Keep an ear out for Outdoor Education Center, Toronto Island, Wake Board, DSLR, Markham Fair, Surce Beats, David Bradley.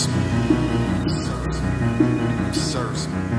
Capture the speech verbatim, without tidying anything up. Surce Beats. Surce Beats. Surce Beats.